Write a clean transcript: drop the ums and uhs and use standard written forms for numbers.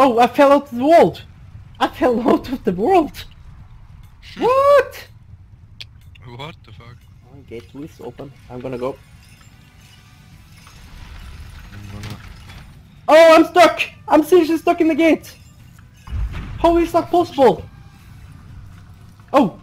Oh, I fell out of the world! I fell out of the world! What? What the fuck? My gate is open. I'm gonna go. Oh, I'm stuck! I'm seriously stuck in the gate! How is that possible? Oh!